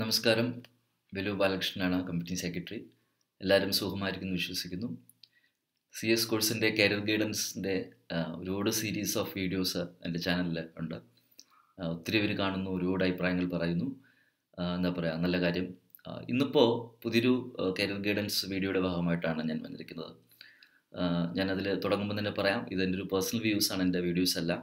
നമസ്കാരം. ബലൂവ് ബാലകൃഷ്ണനാണ് കമ്പനി സെക്രട്ടറി. എല്ലാവരും സുഖമായിരിക്കുന്നു വിശ്വസിക്കുന്നു. സി എസ് കോഴ്സിൻ്റെ കരിയർ ഗൈഡൻസിൻ്റെ ഒരുപാട് സീരീസ് ഓഫ് വീഡിയോസ് എൻ്റെ ചാനലിൽ ഉണ്ട്. ഒത്തിരി പേര് കാണുന്നു, ഒരുപാട് അഭിപ്രായങ്ങൾ പറയുന്നു. എന്താ പറയുക, നല്ല കാര്യം. ഇന്നിപ്പോൾ പുതിയൊരു കരിയർ ഗൈഡൻസ് വീഡിയോയുടെ ഭാഗമായിട്ടാണ് ഞാൻ വന്നിരിക്കുന്നത്. ഞാനതിൽ തുടങ്ങുമ്പോൾ തന്നെ പറയാം, ഇതെൻ്റെ ഒരു പേഴ്സണൽ വ്യൂസാണ്. എൻ്റെ വീഡിയോസ് എല്ലാം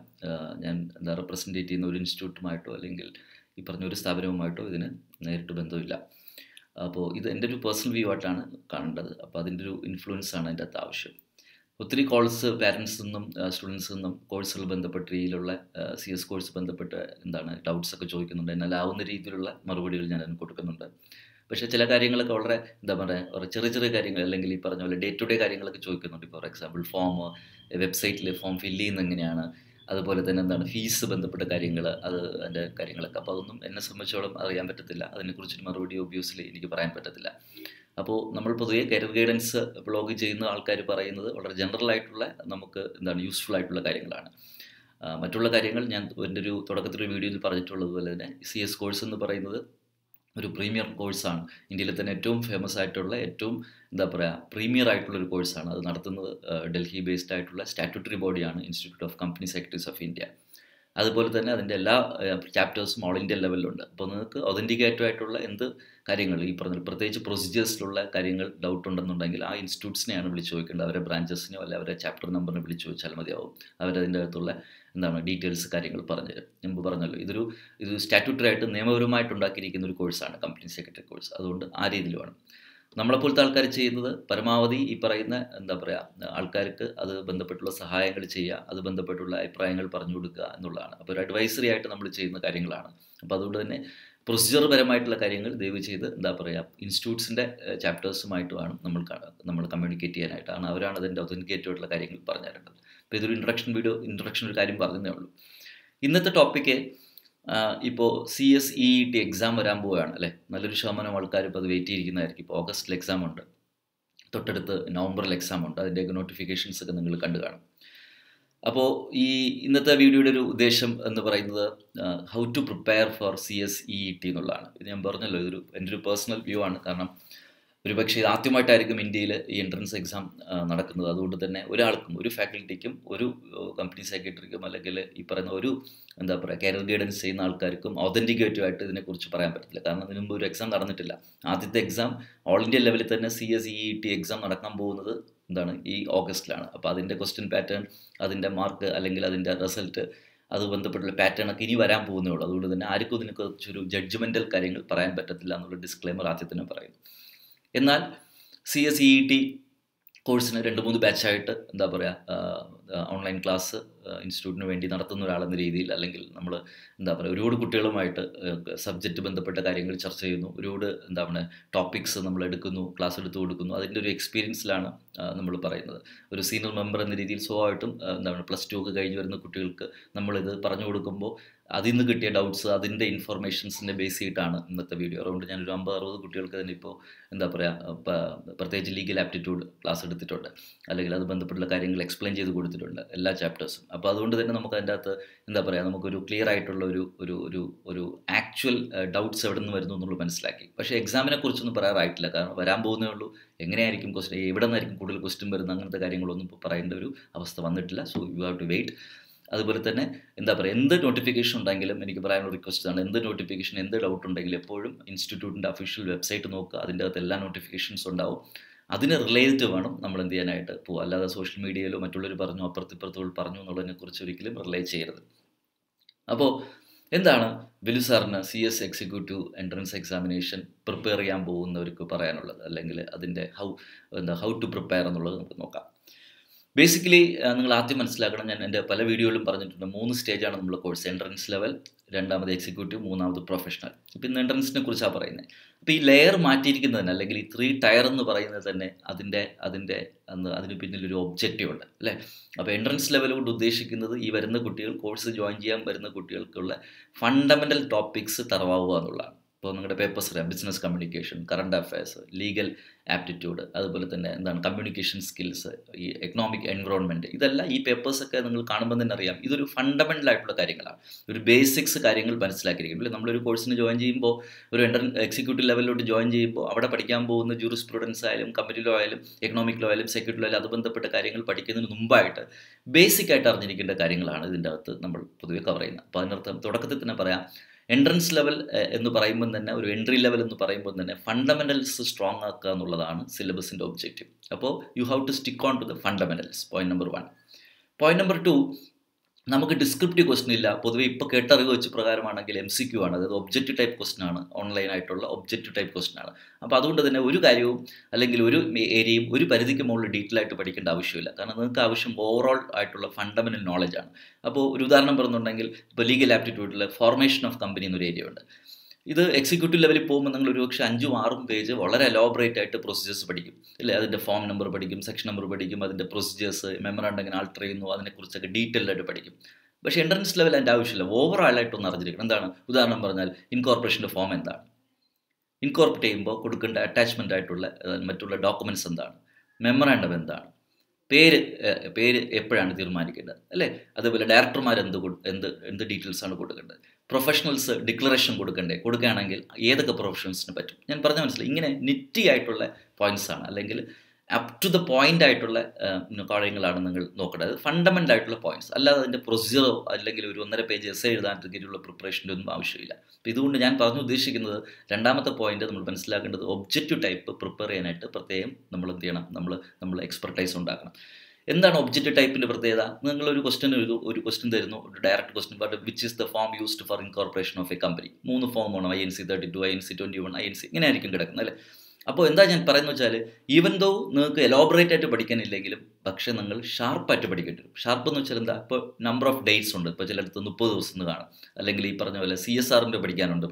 ഞാൻ എന്താ റെപ്രസെൻറ്റേറ്റ് ചെയ്യുന്ന ഒരു ഇൻസ്റ്റിറ്റ്യൂട്ടുമായിട്ടോ അല്ലെങ്കിൽ ഈ പറഞ്ഞൊരു സ്ഥാപനവുമായിട്ടോ ഇതിന് നേരിട്ട് ബന്ധമില്ല. അപ്പോൾ ഇത് എൻ്റെ ഒരു പേഴ്സണൽ വ്യൂ ആയിട്ടാണ് കാണേണ്ടത്. അപ്പോൾ അതിൻ്റെ ഒരു ഇൻഫ്ലുവൻസാണ് എൻ്റെ അകത്ത് ആവശ്യം. ഒത്തിരി കോൾസ് പാരൻസ് നിന്നും സ്റ്റുഡൻസ് നിന്നും കോഴ്സുകൾ ബന്ധപ്പെട്ട രീതിയിലുള്ള സി എസ് കോഴ്സ് ബന്ധപ്പെട്ട എന്താണ് ഡൗട്ട്സൊക്കെ ചോദിക്കുന്നുണ്ട്. എന്നാൽ ആവുന്ന രീതിയിലുള്ള മറുപടികൾ ഞാൻ അതിന് കൊടുക്കുന്നുണ്ട്. പക്ഷേ ചില കാര്യങ്ങളൊക്കെ വളരെ എന്താ പറയുക, ഒരു ചെറിയ ചെറിയ കാര്യങ്ങൾ അല്ലെങ്കിൽ ഈ പറഞ്ഞ പോലെ ഡേ ടു ഡേ കാര്യങ്ങളൊക്കെ ചോദിക്കുന്നുണ്ട്. ഇപ്പോൾ ഫോർ എക്സാമ്പിൾ ഫോം, വെബ്സൈറ്റിൽ ഫോം ഫില്ല് ചെയ്യുന്ന എങ്ങനെയാണ്, അതുപോലെ തന്നെ എന്താണ് ഫീസ് ബന്ധപ്പെട്ട കാര്യങ്ങൾ, അത് അതിൻ്റെ കാര്യങ്ങളൊക്കെ. അപ്പോൾ അതൊന്നും എന്നെ സംബന്ധിച്ചോളം അറിയാൻ പറ്റത്തില്ല. അതിനെക്കുറിച്ചൊരു മറുപടി ഒബ്വിയസ്ലി എനിക്ക് പറയാൻ പറ്റത്തില്ല. അപ്പോൾ നമ്മൾ പൊതുവെ കരിയർ ഗൈഡൻസ് ബ്ലോഗ് ചെയ്യുന്ന ആൾക്കാർ പറയുന്നത് വളരെ ജനറലായിട്ടുള്ള നമുക്ക് എന്താണ് യൂസ്ഫുൾ ആയിട്ടുള്ള കാര്യങ്ങളാണ്. മറ്റുള്ള കാര്യങ്ങൾ ഞാൻ എൻ്റെ ഒരു തുടക്കത്തിലൊരു വീഡിയോയിൽ പറഞ്ഞിട്ടുള്ളതുപോലെ തന്നെ സി എസ് കോഴ്സ് എന്ന് പറയുന്നത് ഒരു പ്രീമിയർ കോഴ്സാണ്. ഇന്ത്യയിലെ തന്നെ ഏറ്റവും ഫേമസ് ആയിട്ടുള്ള ഏറ്റവും എന്താ പറയുക പ്രീമിയർ ആയിട്ടുള്ളൊരു കോഴ്സാണ്. അത് നടത്തുന്നത് ഡൽഹി ബേസ്ഡ് ആയിട്ടുള്ള സ്റ്റാറ്റ്യൂട്ടറി ബോഡിയാണ് institute of company secretaries of India. അതുപോലെ തന്നെ അതിൻ്റെ എല്ലാ ചാപ്റ്റേഴ്സും ഓൾ ഇന്ത്യ ലെവലിലുണ്ട്. അപ്പോൾ നിങ്ങൾക്ക് ഒതൻറ്റിക്കേറ്റഡ് ആയിട്ടുള്ള എന്ത് കാര്യങ്ങൾ ഈ പറഞ്ഞ പ്രത്യേകിച്ച് പ്രൊസീജിയേഴ്സിലുള്ള കാര്യങ്ങൾ ഡൗട്ട് ഉണ്ടെന്നുണ്ടെങ്കിൽ ആ ഇൻസ്റ്റിറ്റ്യൂട്ട്സിനെയാണ് വിളിച്ച് ചോദിക്കേണ്ടത്. അവരെ ബ്രാഞ്ചസിനോ അല്ല അവരെ ചാപ്റ്റർ നമ്പറിനെ വിളിച്ച് ചോദിച്ചാൽ മതിയാവും. അവരതിൻ്റെ അകത്തുള്ള എന്താണ് ഡീറ്റെയിൽസ് കാര്യങ്ങൾ പറഞ്ഞുതരും. മുമ്പ് പറഞ്ഞല്ലോ, ഇതൊരു സ്റ്റാറ്റ്യൂട്ടറി ആയിട്ട് നിയമപരമായിട്ട് ഉണ്ടാക്കിയിരിക്കുന്ന ഒരു കോഴ്സാണ് കമ്പനി സെക്രട്ടറി കോഴ്സ്. അതുകൊണ്ട് ആ രീതിയിലുമാണ് നമ്മളെപ്പോലത്തെ ആൾക്കാർ ചെയ്യുന്നത്. പരമാവധി ഈ പറയുന്ന എന്താ പറയുക ആൾക്കാർക്ക് അത് ബന്ധപ്പെട്ടുള്ള സഹായങ്ങൾ ചെയ്യുക, അത് ബന്ധപ്പെട്ടുള്ള അഭിപ്രായങ്ങൾ പറഞ്ഞു കൊടുക്കുക എന്നുള്ളതാണ്. അപ്പോൾ ഒരു അഡ്വൈസറി ആയിട്ട് നമ്മൾ ചെയ്യുന്ന കാര്യങ്ങളാണ്. അപ്പോൾ അതുകൊണ്ട് തന്നെ പ്രൊസീജിയർ പരമായിട്ടുള്ള കാര്യങ്ങൾ ദയവ് ചെയ്ത് എന്താ പറയുക ഇൻസ്റ്റിറ്റ്യൂട്ട്സിൻ്റെ ചാപ്റ്റേഴ്സുമായിട്ടുമാണ് നമ്മൾ കമ്മ്യൂണിക്കേറ്റ് ചെയ്യാനായിട്ടാണ്. അവരാണ് അതിൻ്റെ ഒതൻറ്റിക്കേറ്റഡുള്ള കാര്യങ്ങൾ പറഞ്ഞു തരേണ്ടത്. അപ്പോൾ ഇതൊരു ഇൻട്രൊഡക്ഷൻ ഒരു കാര്യം പറഞ്ഞതേ ഉള്ളൂ. ഇന്നത്തെ ടോപ്പിക്ക്, ഇപ്പോൾ CSEET എക്സാം വരാൻ പോവുകയാണ് അല്ലേ. നല്ലൊരു ശതമാനം ആൾക്കാർ ഇപ്പോൾ അത് വെയിറ്റ് ചെയ്തിരിക്കുന്നതായിരിക്കും. ഇപ്പോൾ ഓഗസ്റ്റിൽ എക്സാമുണ്ട്, തൊട്ടടുത്ത് നവംബറിൽ എക്സാമുണ്ട്. അതിൻ്റെയൊക്കെ നോട്ടിഫിക്കേഷൻസൊക്കെ നിങ്ങൾ കണ്ടു കാണും. അപ്പോൾ ഈ ഇന്നത്തെ വീഡിയോയുടെ ഒരു ഉദ്ദേശം എന്ന് പറയുന്നത് how to prepare for CSEET എന്നുള്ളതാണ്. ഇത് ഞാൻ പറഞ്ഞല്ലോ, ഇതൊരു എൻ്റെ ഒരു പേഴ്സണൽ വ്യൂ ആണ്. കാരണം ഒരു പക്ഷേ ഇത് ആദ്യമായിട്ടായിരിക്കും ഇന്ത്യയിൽ ഈ എൻട്രൻസ് എക്സാം നടക്കുന്നത്. അതുകൊണ്ട് തന്നെ ഒരാൾക്കും, ഒരു ഫാക്കൽറ്റിക്കും, ഒരു കമ്പനി സെക്രട്ടറിക്കും അല്ലെങ്കിൽ ഈ പറയുന്ന ഒരു എന്താ പറയുക കരിയർ ഗൈഡൻസ് ചെയ്യുന്ന ആൾക്കാർക്കും ഒതൻറ്റിക്കേറ്റീവ് ആയിട്ട് ഇതിനെക്കുറിച്ച് പറയാൻ പറ്റില്ല. കാരണം ഇതിനു മുമ്പ് ഒരു എക്സാം നടന്നിട്ടില്ല. ആദ്യത്തെ എക്സാം ഓൾ ഇന്ത്യ ലെവലിൽ തന്നെ CSEET എക്സാം നടക്കാൻ പോകുന്നത് എന്താണ് ഈ ഓഗസ്റ്റിലാണ്. അപ്പോൾ അതിൻ്റെ ക്വസ്റ്റ്യൻ പാറ്റേൺ, അതിൻ്റെ മാർക്ക് അല്ലെങ്കിൽ അതിൻ്റെ റിസൾട്ട്, അത് ബന്ധപ്പെട്ടുള്ള പാറ്റേൺ ഒക്കെ ഇനി വരാൻ പോകുന്നേ ഉള്ളൂ. അതുകൊണ്ട് തന്നെ ആർക്കും ഇതിനെക്കുറിച്ചൊരു ജഡ്ജ്മെൻ്റൽ കാര്യങ്ങൾ പറയാൻ പറ്റത്തില്ല എന്നുള്ള ഡിസ്ക്ലെയിമർ ആദ്യം തന്നെ പറയുന്നു. എന്നാൽ CSEET കോഴ്സിന് 2-3 ബാച്ചായിട്ട് എന്താ പറയുക ഓൺലൈൻ ക്ലാസ് ഇൻസ്റ്റിറ്റ്യൂട്ടിന് വേണ്ടി നടത്തുന്ന ഒരാളെന്ന രീതിയിൽ, അല്ലെങ്കിൽ നമ്മൾ എന്താ പറയുക ഒരുപാട് കുട്ടികളുമായിട്ട് സബ്ജക്റ്റ് ബന്ധപ്പെട്ട കാര്യങ്ങൾ ചർച്ച ചെയ്യുന്നു, ഒരുപാട് എന്താ പറയുക ടോപ്പിക്സ് നമ്മൾ എടുക്കുന്നു, ക്ലാസ് എടുത്തു കൊടുക്കുന്നു. അതിൻ്റെ ഒരു എക്സ്പീരിയൻസിലാണ് നമ്മൾ പറയുന്നത്. ഒരു സീനിയർ മെമ്പർ എന്ന രീതിയിൽ സ്വാഭാവികമായിട്ടും എന്താ പറയുക +2 ഒക്കെ കഴിഞ്ഞ് വരുന്ന കുട്ടികൾക്ക് നമ്മളിത് പറഞ്ഞു കൊടുക്കുമ്പോൾ അതിൽ നിന്ന് കിട്ടിയ ഡൗട്ട്സ്, അതിൻ്റെ ഇൻഫർമേഷൻസിൻ്റെ ബേസ് ചെയ്തിട്ടാണ് ഇന്നത്തെ വീഡിയോ. അതുകൊണ്ട് ഞാനൊരു 50-60 കുട്ടികൾക്ക് തന്നെ ഇപ്പോൾ എന്താ പറയുക പ്രത്യേകിച്ച് ലീഗൽ ആപ്റ്റിറ്റ്യൂഡ് ക്ലാസ് എടുത്തിട്ടുണ്ട്, അല്ലെങ്കിൽ അത് ബന്ധപ്പെട്ടുള്ള കാര്യങ്ങൾ എക്സ്പ്ലെയിൻ ചെയ്ത് കൊടുത്തിട്ടുണ്ട് എല്ലാ ചാപ്റ്റേഴ്സും. അപ്പോൾ അതുകൊണ്ട് തന്നെ നമുക്ക് അതിൻ്റെ അകത്ത് എന്താ പറയുക നമുക്കൊരു ക്ലിയർ ആയിട്ടുള്ള ഒരു ഒരു ഒരു ആക്ച്വൽ ഡൗട്ട്സ് എവിടെ നിന്ന് വരുന്നു എന്നുള്ളത് മനസ്സിലാക്കി. പക്ഷേ എക്സാമിനെ കുറിച്ചൊന്നും പറയാറായിട്ടില്ല. കാരണം വരാൻ പോകുന്നേ ഉള്ളൂ. എങ്ങനെയായിരിക്കും ക്വസ്റ്റ്യൻ, എവിടെ നിന്നായിരിക്കും കൂടുതൽ ക്വസ്റ്റ്യൻ വരുന്നത്, അങ്ങനത്തെ കാര്യങ്ങളൊന്നും ഇപ്പോൾ പറയേണ്ട ഒരു അവസ്ഥ വന്നിട്ടില്ല. So you have to wait. അതുപോലെ തന്നെ എന്താ പറയുക എന്ത് നോട്ടിഫിക്കേഷൻ ഉണ്ടെങ്കിലും എനിക്ക് പറയാനുള്ള റിക്വസ്റ്റ് ആണ്, എന്ത് നോട്ടിഫിക്കേഷൻ എന്ത് ഡൗട്ട് ഉണ്ടെങ്കിലും എപ്പോഴും ഇൻസ്റ്റിറ്റ്യൂട്ടിൻ്റെ ഒഫീഷ്യൽ വെബ്സൈറ്റ് നോക്കുക. അതിൻ്റെ അകത്ത് എല്ലാ നോട്ടിഫിക്കേഷൻസ് ഉണ്ടാവും. അതിന് റിലേറ്റഡ് വേണം നമ്മൾ എന്ത് ചെയ്യാനായിട്ട് പോകും. അല്ലാതെ സോഷ്യൽ മീഡിയയിലോ മറ്റുള്ളവർ പറഞ്ഞു അപ്പുറത്തിപ്പുറത്തോൾ പറഞ്ഞു എന്നുള്ളതിനെക്കുറിച്ച് ഒരിക്കലും റിലേ ചെയ്യരുത്. അപ്പോൾ എന്താണ് ബിലു സാറിന് CS executive entrance examination prepare ചെയ്യാൻ പോകുന്നവർക്ക് പറയാനുള്ളത്, അല്ലെങ്കിൽ അതിൻ്റെ ഹൗ ടു പ്രിപ്പയർ എന്നുള്ളത് നമുക്ക് നോക്കാം. ബേസിക്കലി നിങ്ങൾ ആദ്യം മനസ്സിലാക്കണം, ഞാൻ എൻ്റെ പല വീഡിയോയിലും പറഞ്ഞിട്ടുണ്ട്, 3 സ്റ്റേജാണ് നമ്മുടെ കോഴ്സ്. എൻട്രൻസ് ലെവൽ, 2ാമത് എക്സിക്യൂട്ടീവ്, 3ാമത് പ്രൊഫഷണൽ. ഇപ്പോൾ ഇന്ന് എൻട്രൻസിനെ കുറിച്ചാണ് പറയുന്നത്. അപ്പോൾ ഈ ലെയർ മാറ്റിയിരിക്കുന്നത് തന്നെ, അല്ലെങ്കിൽ ഈ 3 ടയർ എന്ന് പറയുന്നത് തന്നെ അതിന് പിന്നിലൊരു ഒബ്ജക്റ്റീവ് ഉണ്ട് അല്ലേ. അപ്പോൾ എൻട്രൻസ് ലെവൽ കൊണ്ട് ഉദ്ദേശിക്കുന്നത് ഈ വരുന്ന കുട്ടികൾ, കോഴ്സ് ജോയിൻ ചെയ്യാൻ വരുന്ന കുട്ടികൾക്കുള്ള ഫണ്ടമെൻ്റൽ ടോപ്പിക്സ് തറവാവുക എന്നുള്ളതാണ്. ഇപ്പോൾ നിങ്ങളുടെ പേപ്പർ അറിയാം, business communication, current affairs, legal aptitude, അതുപോലെ തന്നെ എന്താണ് കമ്മ്യൂണിക്കേഷൻ സ്കിൽസ്, ഈ എക്കണോമിക് എൻവറോൺമെൻറ്റ്, ഇതെല്ലാം ഈ പേപ്പേഴ്സൊക്കെ നിങ്ങൾ കാണുമ്പോൾ തന്നെ അറിയാം ഇതൊരു ഫണ്ടമെൻ്റൽ ആയിട്ടുള്ള കാര്യങ്ങളാണ്. ഒരു ബേസിക്സ് കാര്യങ്ങൾ മനസ്സിലാക്കിയിരിക്കും. നമ്മളൊരു കോഴ്സിന് ജോയിൻ ചെയ്യുമ്പോൾ, ഒരു എക്സിക്യൂട്ടീവ് ലെവലിലോട്ട് ജോയിൻ ചെയ്യുമ്പോൾ അവിടെ പഠിക്കാൻ പോകുന്ന ജൂറിസ് പ്രുഡൻസ് ആയാലും കമ്പനി ലോ ആയാലും എക്കണോമിക് ലോ ആയാലും സെക്യൂരിറ്റി ലോ ആയാലും അത് ബന്ധപ്പെട്ട കാര്യങ്ങൾ പഠിക്കുന്നതിന് മുമ്പായിട്ട് ബേസിക്കായിട്ട് അറിഞ്ഞിരിക്കേണ്ട കാര്യങ്ങളാണ് ഇതിൻ്റെ അകത്ത് നമ്മൾ പൊതുവെ കവർ ചെയ്യുന്നത്. അപ്പോൾ അതിനർത്ഥം തുടക്കത്തിൽ തന്നെ പറയാം, എൻട്രൻസ് ലെവൽ എന്ന് പറയുമ്പോൾ തന്നെ, ഒരു എൻട്രി ലെവൽ എന്ന് പറയുമ്പോൾ തന്നെ ഫണ്ടമെൻ്റൽസ് സ്ട്രോങ് ആക്കുക എന്നുള്ളതാണ് സിലബസിൻ്റെ ഒബ്ജക്റ്റീവ്. അപ്പോൾ you have to stick on to the fundamentals, point number 1. Point number 2, നമുക്ക് ഡിസ്ക്രിപ്റ്റീവ് ക്വസ്റ്റൻ ഇല്ല. പൊതുവെ ഇപ്പോൾ കേട്ടറിവ് വെച്ച് പ്രകാരമാണെങ്കിൽ MCQ ആണ്, അതായത് ഒബ്ജക്റ്റീവ് ടൈപ്പ് ക്വസ്റ്റൻ ആണ്, ഓൺലൈനായിട്ടുള്ള ഒബ്ജക്റ്റീവ് ടൈപ്പ് ക്വസ്റ്റൻ ആണ്. അപ്പോൾ അതുകൊണ്ട് തന്നെ ഒരു കാര്യവും അല്ലെങ്കിൽ ഒരു ഏരിയയും ഒരു പരിധിക്ക് മുകളിൽ ഡീറ്റെയിൽ ആയിട്ട് പഠിക്കേണ്ട ആവശ്യമില്ല. കാരണം നിങ്ങൾക്ക് ആവശ്യം ഓവറോൾ ആയിട്ടുള്ള ഫണ്ടമെൻ്റൽ നോളജാണ്. അപ്പോൾ ഒരു ഉദാഹരണം പറഞ്ഞിട്ടുണ്ടെങ്കിൽ, ഇപ്പോൾ ലീഗൽ ആപ്റ്റിറ്റ്യൂഡിൽ ഫോർമേഷൻ ഓഫ് കമ്പനി എന്നൊരു ഏരിയ ഉണ്ട്. ഇത് എക്സിക്യൂട്ടീവ് ലെവലിൽ പോകുമ്പോൾ നിങ്ങൾ ഒരുപക്ഷെ 5ഉം 6ഉം പേജ് വളരെ എലോബറേറ്റ് ആയിട്ട് പ്രൊസീജിയേഴ്സ് പഠിക്കും, അല്ലേ? അതിൻ്റെ ഫോം നമ്പർ പഠിക്കും, സെക്ഷൻ നമ്പർ പഠിക്കും, അതിൻ്റെ പ്രൊസീജിയേഴ്സ്, മെമ്മറാണ്ട് എങ്ങനെ ആൾട്ടർ ചെയ്യുന്നു, അതിനെക്കുറിച്ചൊക്കെ ഡീറ്റെയിൽ ആയിട്ട് പഠിക്കും. പക്ഷേ എൻട്രൻസ് ലെവൽ അതിൻ്റെ ആവശ്യമില്ല. ഓവറാളായിട്ടൊന്ന് അറിഞ്ഞിരിക്കണം. എന്താണ്, ഉദാഹരണം പറഞ്ഞാൽ ഇൻകോർപ്പറേഷൻ്റെ ഫോം എന്താണ്, ഇൻകോർപ്പറേറ്റ് ചെയ്യുമ്പോൾ കൊടുക്കേണ്ട അറ്റാച്ച്മെൻ്റ് ആയിട്ടുള്ള മറ്റുള്ള ഡോക്യുമെൻറ്റ്സ് എന്താണ്, മെമ്മറാണ്ടം എന്താണ്, പേര് എപ്പോഴാണ് തീരുമാനിക്കേണ്ടത്, അല്ലേ? അതുപോലെ ഡയറക്ടർമാർ എന്ത് ഡീറ്റെയിൽസാണ് കൊടുക്കേണ്ടത്, പ്രൊഫഷണൽസ് ഡിക്ലറേഷൻ കൊടുക്കുകയാണെങ്കിൽ ഏതൊക്കെ പ്രൊഫഷണൽസിന് പറ്റും. ഞാൻ പറഞ്ഞാൽ മനസ്സിലായി. ഇങ്ങനെ നിറ്റി ആയിട്ടുള്ള പോയിൻറ്റ്സാണ്, അല്ലെങ്കിൽ അപ് ടു ദ പോയിൻ്റ് ആയിട്ടുള്ള കാര്യങ്ങളാണ് നിങ്ങൾ നോക്കേണ്ടത്. അത് ഫണ്ടമെൻ്റൽ ആയിട്ടുള്ള പോയിൻറ്റ്സ്, അല്ലാതെ അതിൻ്റെ പ്രൊസീജിയറോ അല്ലെങ്കിൽ ഒരു 1.5 പേജ് എസ് എഴുതാൻ രീതിയിലുള്ള പ്രിപ്പറേഷൻ്റെ ഒന്നും ആവശ്യമില്ല. അപ്പോൾ ഇതുകൊണ്ട് ഞാൻ പറഞ്ഞു ഉദ്ദേശിക്കുന്നത്, രണ്ടാമത്തെ പോയിൻറ്റ് നമ്മൾ മനസ്സിലാക്കേണ്ടത്, ഒബ്ജക്റ്റീവ് ടൈപ്പ് പ്രിപ്പയർ ചെയ്യാനായിട്ട് പ്രത്യേകം നമ്മൾ എന്ത് ചെയ്യണം, നമ്മൾ എക്സ്പെർട്ടൈസ് ഉണ്ടാക്കണം. എന്താണ് ഒബ്ജക്റ്റീവ് ടൈപ്പിൻ്റെ പ്രത്യേകത? നിങ്ങളൊരു ക്വസ്റ്റ്യൻ എഴുതും, ഒരു ക്വസ്റ്റ്യൻ തരുന്നു, ഒരു ഡയറക്റ്റ് ക്വസ്റ്റ്യൻ പറഞ്ഞു, which is the form used for incorporation of a company. 3 form ആണ്, INC 32, INC 21, INC, ഇങ്ങനെ ആയിരിക്കും കിടക്കുന്നത്, അല്ലേ? അപ്പോൾ എന്താ ഞാൻ പറയുന്നത് വെച്ചാൽ, ഈവൻ ദോ നിങ്ങൾക്ക് എലോബറേറ്റ് ആയിട്ട് പഠിക്കാനില്ലെങ്കിലും പക്ഷേ നിങ്ങൾ ഷാർപ്പായിട്ട് പഠിക്കേണ്ടി വരും. ഷാർപ്പ് എന്ന് വെച്ചാൽ എന്താ, ഇപ്പോൾ നമ്പർ ഓഫ് ഡേറ്റ്സ് ഉണ്ട്. ഇപ്പോൾ ചിലടത്ത് 30 ദിവസം എന്ന് കാണും, അല്ലെങ്കിൽ ഈ പറഞ്ഞ പോലെ CSRൻ്റെ പഠിക്കാനുണ്ട്,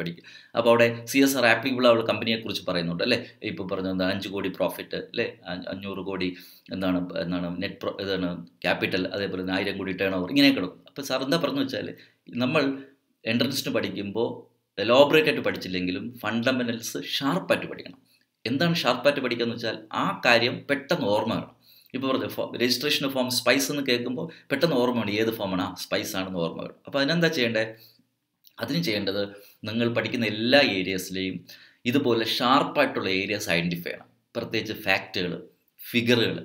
അപ്പോൾ അവിടെ CSR ആപ്ലിക്കബിൾ ആയുള്ള കമ്പനിയെക്കുറിച്ച് പറയുന്നുണ്ട്, അല്ലേ? ഇപ്പോൾ പറഞ്ഞ എന്താ, 5 കോടി പ്രോഫിറ്റ്, അല്ലേ? 500 കോടി എന്താണ് നെറ്റ് ഇതാണ് ക്യാപിറ്റൽ, അതേപോലെ 1000 കോടി ടേൺ ഓവർ, ഇങ്ങനെ കിടക്കും. അപ്പോൾ സാർ എന്താ പറഞ്ഞു വെച്ചാൽ, നമ്മൾ എൻട്രൻസിന് പഠിക്കുമ്പോൾ എലോബറേറ്റ് ആയിട്ട് പഠിച്ചില്ലെങ്കിലും ഫണ്ടമെൻ്റൽസ് ഷാർപ്പായിട്ട് പഠിക്കണം. എന്താണ് ഷാർപ്പായിട്ട് പഠിക്കുക എന്ന് വെച്ചാൽ, ആ കാര്യം പെട്ടെന്ന് ഓർമ്മ വേണം. ഇപ്പോൾ പറഞ്ഞു രജിസ്ട്രേഷൻ ഫോം സ്പൈസ് എന്ന് കേൾക്കുമ്പോൾ പെട്ടെന്ന് ഓർമ്മ വേണം, ഏത് ഫോമാണ്, ആ സ്പൈസ് ആണെന്ന് ഓർമ്മ വേണം. അപ്പോൾ അതിനെന്താ ചെയ്യേണ്ടത്? അതിന് ചെയ്യേണ്ടത്, നിങ്ങൾ പഠിക്കുന്ന എല്ലാ ഏരിയാസിലെയും ഇതുപോലെ ഷാർപ്പായിട്ടുള്ള ഏരിയാസ് ഐഡൻറ്റിഫൈ ചെയ്യണം. പ്രത്യേകിച്ച് ഫാക്റ്റുകൾ, ഫിഗറുകൾ,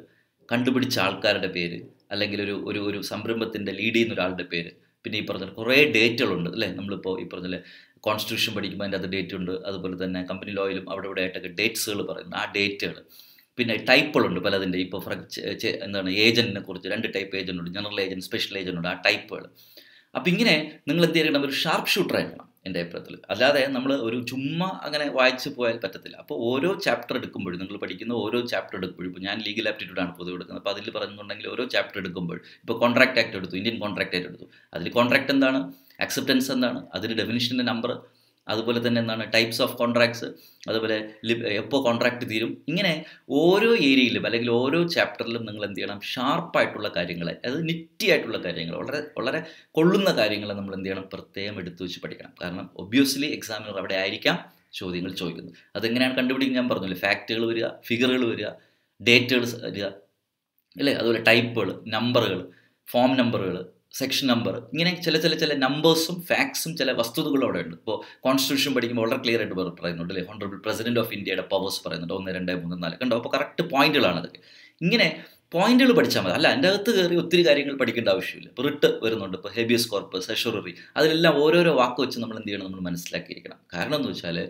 കണ്ടുപിടിച്ച ആൾക്കാരുടെ പേര്, അല്ലെങ്കിൽ ഒരു സംരംഭത്തിൻ്റെ ലീഡ് ചെയ്യുന്ന ഒരാളുടെ പേര്, പിന്നെ ഈ പറഞ്ഞ കുറേ ഡേറ്റുകളുണ്ട്, അല്ലേ? നമ്മളിപ്പോൾ ഈ പറഞ്ഞ കോൺസ്റ്റിറ്റ്യൂഷൻ പഠിക്കുമ്പോൾ അതിൻ്റെ അത് ഡേറ്റ് ഉണ്ട്, അതുപോലെ തന്നെ കമ്പനി ലോയിലും അവിടെ ഇവിടെ ആയിട്ടൊക്കെ ഡേറ്റ്സുകൾ പറയുന്നത്, ആ ഡേറ്റുകൾ, പിന്നെ ടൈപ്പുകളുണ്ട് പലതിൻ്റെ. ഇപ്പോൾ എന്താണ് ഏജൻറ്റിനെ കുറിച്ച് 2 ടൈപ്പ് ഏജൻ്റ് ഉണ്ട്, ജനറൽ ഏജൻറ്റ്, സ്പെഷ്യൽ ഏജൻ്റ് ഉണ്ട്, ആ ടൈപ്പുകൾ. അപ്പോൾ ഇങ്ങനെ നിങ്ങൾ എന്ത് ചെയ്യണം, ഒരു ഷാർപ്പ് ഷൂട്ടർ ആയിരിക്കണം എൻ്റെ അഭിപ്രായത്തിൽ. അല്ലാതെ നമ്മൾ ഒരു ചുമ്മാ അങ്ങനെ വായിച്ച് പോയാൽ പറ്റത്തില്ല. അപ്പോൾ ഓരോ ചാപ്റ്റർ എടുക്കുമ്പോഴും, നിങ്ങൾ പഠിക്കുന്ന ഓരോ ചാപ്റ്റർ എടുക്കുമ്പോഴും, ഇപ്പോൾ ഞാൻ ലീഗൽ ആപ്റ്റിറ്റ്യൂഡാണ് പൊതുവെ എടുക്കുന്നത്, അപ്പോൾ അതിൽ പറഞ്ഞിട്ടുണ്ടെങ്കിൽ ഓരോ ചാപ്റ്റർ എടുക്കുമ്പോൾ, ഇപ്പോൾ കോൺട്രാക്ട് ആക്ട് എടുത്തു, ഇന്ത്യൻ കോൺട്രാക്ട് ആക്ട് എടുത്തു, അതിൽ കോൺട്രാക്ട് എന്താണ്, അക്സെപ്റ്റൻസ് എന്താണ്, അതിൻ്റെ ഡെഫിനിഷൻ്റെ നമ്പർ, അതുപോലെ തന്നെ എന്താണ് ടൈപ്സ് ഓഫ് കോൺട്രാക്ട്സ്, അതുപോലെ എപ്പോൾ കോൺട്രാക്ട് തീരും, ഇങ്ങനെ ഓരോ ഏരിയയിലും അല്ലെങ്കിൽ ഓരോ ചാപ്റ്ററിലും നിങ്ങൾ എന്ത് ചെയ്യണം, ഷാർപ്പായിട്ടുള്ള കാര്യങ്ങൾ, അത് നിറ്റി ആയിട്ടുള്ള കാര്യങ്ങൾ, വളരെ വളരെ കൊള്ളുന്ന കാര്യങ്ങൾ നമ്മൾ എന്ത് ചെയ്യണം, പ്രത്യേകം എടുത്തു വെച്ച് പഠിക്കണം. കാരണം ഒബ്വിയസ്ലി എക്സാമിനർ അവിടെ ആയിരിക്കാം ചോദ്യങ്ങൾ ചോദിക്കുന്നത്. അതെങ്ങനെയാണ് കണ്ടുപിടിക്കുക? ഞാൻ പറഞ്ഞില്ലേ, ഫാക്റ്റുകൾ വരിക, ഫിഗറുകൾ വരിക, ഡേറ്റുകൾ വരിക, അല്ലേ? അതുപോലെ ടൈപ്പുകൾ, നമ്പറുകൾ, ഫോം നമ്പറുകൾ, സെക്ഷൻ നമ്പർ, ഇങ്ങനെ ചില നമ്പേഴ്സും ഫാക്ട്സും ചില വസ്തുതകളും അവിടെ ഉണ്ട്. ഇപ്പോൾ കോൺസ്റ്റിറ്റ്യൂഷൻ പഠിക്കുമ്പോൾ വളരെ ക്ലിയർ ആയിട്ട് പറയുന്നുണ്ട്, അല്ലേ? ഹോണറബിൾ പ്രസിഡന്റ് ഓഫ് ഇന്ത്യയുടെ പവേഴ്സ് പറയുന്നുണ്ട്, 1, 2, 3, 4, കണ്ടോ? അപ്പോൾ കറക്റ്റ് പോയിന്റുകളാണ് അതൊക്കെ. ഇങ്ങനെ പോയിന്റുകൾ പഠിച്ചാൽ മതി, അല്ല എൻ്റെ അകത്ത് കയറി ഒത്തിരി കാര്യങ്ങൾ പഠിക്കേണ്ട ആവശ്യമില്ല. ഇപ്പോൾ റിട്ട് വരുന്നുണ്ട്, ഇപ്പോൾ ഹെബിയസ് കോർപ്പസ്, സെഷുററി, അതിലെല്ലാം ഓരോരോ വാക്ക് വെച്ച് നമ്മൾ എന്ത് ചെയ്യണം, നമ്മൾ മനസ്സിലാക്കിയിരിക്കണം. കാരണം എന്ന് വെച്ചാൽ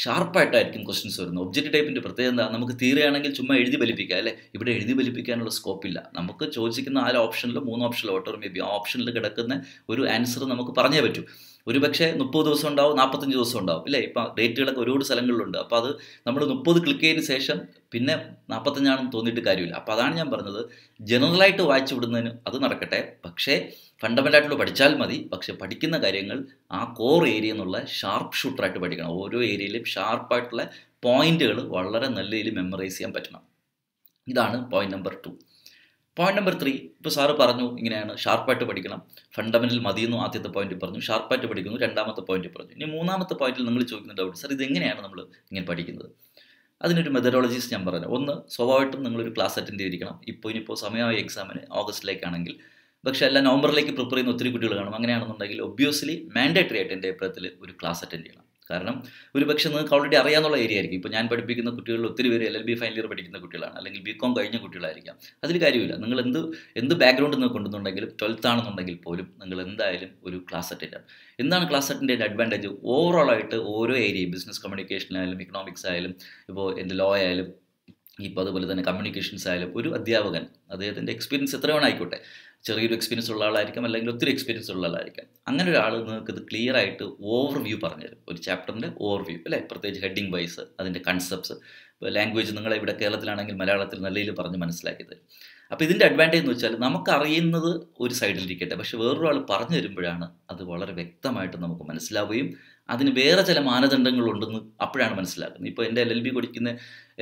ഷാർപ്പായിട്ടായിരിക്കും ക്വസ്റ്റ്യൻസ് വരുന്നത്. ഒബ്ജക്റ്റ് ടൈപ്പിൻ്റെ പ്രത്യേകത എന്താ, നമുക്ക് തീരെയാണെങ്കിൽ ചുമ്മാ എഴുതി വലിപ്പിക്കുക, അല്ലേ? ഇവിടെ എഴുതി വലിപ്പിക്കാനുള്ള സ്കോപ്പില്ല. നമുക്ക് ചോദിച്ചിരിക്കുന്ന 4 ഓപ്ഷനിൽ 3 ഓപ്ഷനിൽ ഓട്ടോ മേ ബി ആ ഓപ്ഷനിൽ കിടക്കുന്ന ഒരു ആൻസർ നമുക്ക് പറഞ്ഞേ പറ്റൂ. ഒരു പക്ഷേ 30 ദിവസം ഉണ്ടാവും, 45 ദിവസം ഉണ്ടാവും, ഇല്ലേ? ഇപ്പോൾ ഡേറ്റുകളൊക്കെ ഒരുപാട് സ്ഥലങ്ങളിലുണ്ട്. അപ്പോൾ അത് നമ്മൾ 30 ക്ലിക്ക് ചെയ്തതിന് ശേഷം പിന്നെ 45ആണെന്ന് തോന്നിയിട്ട് കാര്യമില്ല. അപ്പോൾ അതാണ് ഞാൻ പറഞ്ഞത്, ജനറലായിട്ട് വായിച്ചു വിടുന്നതിന് അത് നടക്കട്ടെ, പക്ഷേ ഫണ്ടമെൻ്റായിട്ടുള്ള പഠിച്ചാൽ മതി. പക്ഷേ പഠിക്കുന്ന കാര്യങ്ങൾ ആ കോർ ഏരിയ എന്നുള്ള ഷാർപ്പ് ഷൂട്ടറായിട്ട് പഠിക്കണം. ഓരോ ഏരിയയിലും ഷാർപ്പായിട്ടുള്ള പോയിൻറ്റുകൾ വളരെ നല്ല രീതിയിൽ മെമ്മറൈസ് ചെയ്യാൻ പറ്റണം. ഇതാണ് പോയിൻറ്റ് നമ്പർ 2. Point number 3, ഇപ്പോൾ സാറ് പറഞ്ഞു ഇങ്ങനെയാണ് ഷാർപ്പായിട്ട് പഠിക്കണം, ഫണ്ടമെന്റൽ മതിയെന്നും ആദ്യത്തെ പോയിന്റിൽ പറഞ്ഞു, ഷാർപ്പായിട്ട് പഠിക്കുന്നു രണ്ടാമത്തെ പോയിന്റിൽ പറഞ്ഞു. ഇനി മൂന്നാമത്തെ പോയിന്റിൽ നമ്മൾ ചോദിക്കുന്ന ഡൗട്ട്, സാർ ഇതെങ്ങനെയാണ് നമ്മൾ ഇങ്ങനെ പഠിക്കുന്നത്? അതിനൊരു മെത്തഡോളജീസ് ഞാൻ പറഞ്ഞു. ഒന്ന്, സ്വാഭാവികമായിട്ടും നിങ്ങളൊരു ക്ലാസ് അറ്റൻഡ് ചെയ്തിരിക്കണം. ഇപ്പോൾ സമയമായ എക്സാമിന് ഓഗസ്റ്റിലേക്കാണെങ്കിൽ, പക്ഷേ അല്ല നവംബറിലേക്ക് പ്രിപ്പയർ ചെയ്യുന്ന ഒത്തിരി കുട്ടികൾ കാണും. അങ്ങനെയാണെന്നുണ്ടെങ്കിൽ ഒബ്വിയസ്ലി മാൻഡേറ്ററി ആയിട്ട് എൻ്റെ അഭിപ്രായത്തിൽ ഒരു ക്ലാസ് അറ്റൻഡ് ചെയ്യണം. കാരണം ഒരു പക്ഷേ നിങ്ങൾക്ക് ഓൾറെഡി അറിയാവുന്ന ഏരിയ ആയിരിക്കും. ഇപ്പോൾ ഞാൻ പഠിപ്പിക്കുന്ന കുട്ടികളിൽ ഒത്തിരി പേര് LLB ഫൈനൽ ഇയർ പഠിക്കുന്ന കുട്ടികളാണ്, അല്ലെങ്കിൽ BCom കഴിഞ്ഞ കുട്ടികളായിരിക്കാം. അതിൽ കാര്യമില്ല, നിങ്ങൾ എന്ത് ബാക്ക്ഗ്രൗണ്ട് നിങ്ങൾക്ക് ഉണ്ടെന്നുണ്ടെങ്കിലും 12th ആണെന്നുണ്ടെങ്കിൽ പോലും നിങ്ങൾ എന്തായാലും ഒരു ക്ലാസ് അറ്റൻഡ് ചെയ്യണം. എന്താണ് ക്ലാസ് അറ്റൻഡ് ചെയ്യേണ്ട അഡ്വാൻറ്റേജ്? ഓവറോൾ ആയിട്ട് ഓരോ ഏരിയയും, ബിസിനസ് കമ്മ്യൂണിക്കേഷനായാലും ഇക്കണോമിക്സ് ആയാലും ഇപ്പോൾ എൻ്റെ ലോ ആയാലും ഇപ്പോൾ അതുപോലെ തന്നെ കമ്മ്യൂണിക്കേഷൻസ് ആയാലും, ഒരു അധ്യാപകൻ അദ്ദേഹത്തിൻ്റെ എക്സ്പീരിയൻസ് എത്ര വേണമായിക്കോട്ടെ, ചെറിയൊരു എക്സ്പീരിയൻസ് ഉള്ള ആളായിരിക്കാം അല്ലെങ്കിൽ ഒത്തിരി എക്സ്പീരിയൻസ് ഉള്ള ആളായിരിക്കാം, അങ്ങനെ ഒരാൾ നിങ്ങൾക്ക് ഇത് ക്ലിയർ ആയിട്ട് ഓവർവ്യൂ പറഞ്ഞുതരും. ഒരു ചാപ്റ്ററിൻ്റെ ഓവർവ്യൂ അല്ലേ, പ്രത്യേകിച്ച് ഹെഡിങ് വൈസ് അതിൻ്റെ കൺസെപ്റ്റ്സ്. ഇപ്പോൾ ലാംഗ്വേജ് നിങ്ങളെ ഇവിടെ കേരളത്തിലാണെങ്കിൽ മലയാളത്തിൽ നല്ല രീതിയിൽ പറഞ്ഞ് മനസ്സിലാക്കി തരും. അപ്പോൾ ഇതിൻ്റെ അഡ്വാൻറ്റേജ് എന്ന് വെച്ചാൽ നമുക്കറിയുന്നത് ഒരു സൈഡിലിരിക്കട്ടെ, പക്ഷേ വേറൊരാൾ പറഞ്ഞു തരുമ്പോഴാണ് അത് വളരെ വ്യക്തമായിട്ട് നമുക്ക് മനസ്സിലാവുകയും അതിന് വേറെ ചില മാനദണ്ഡങ്ങളുണ്ടെന്ന് അപ്പോഴാണ് മനസ്സിലാക്കുന്നത്. ഇപ്പോൾ എൻ്റെ